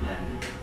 bleiben.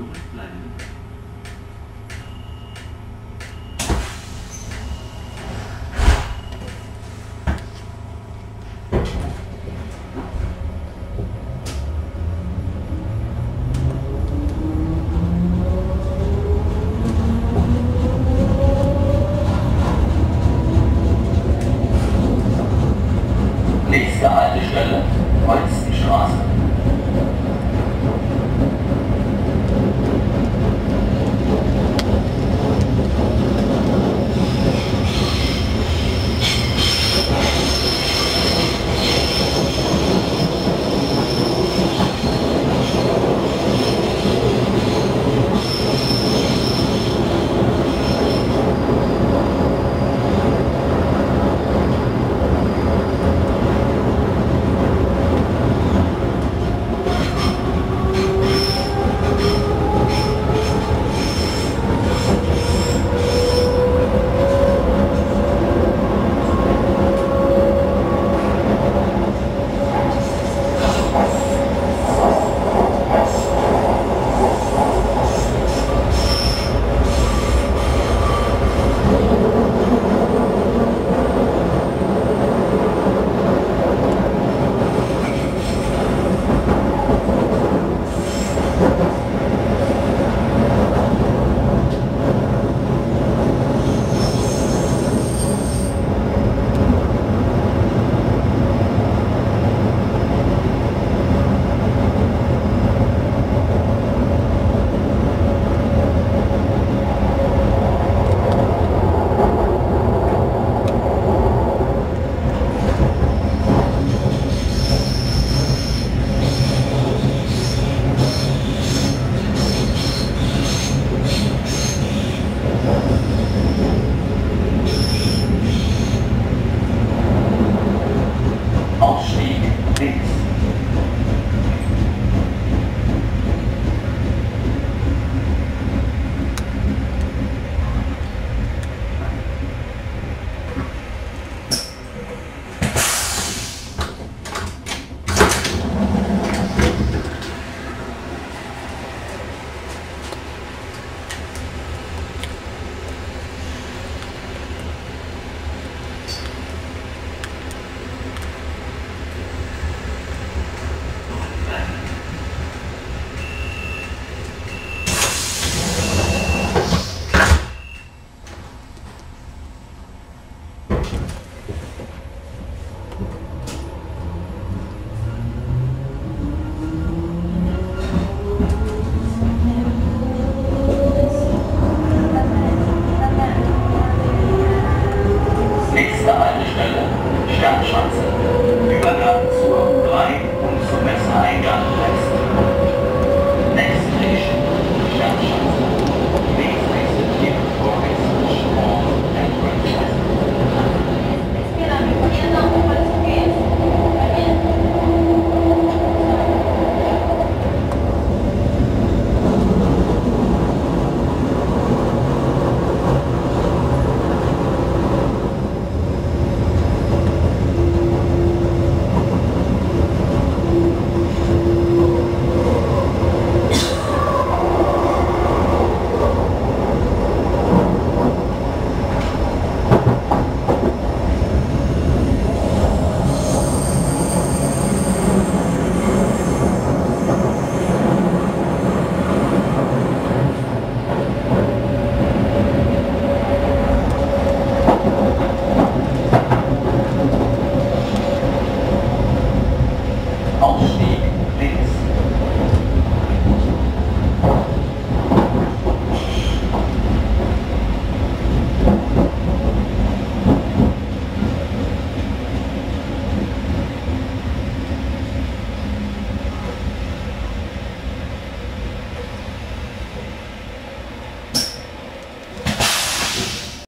Zurückbleiben.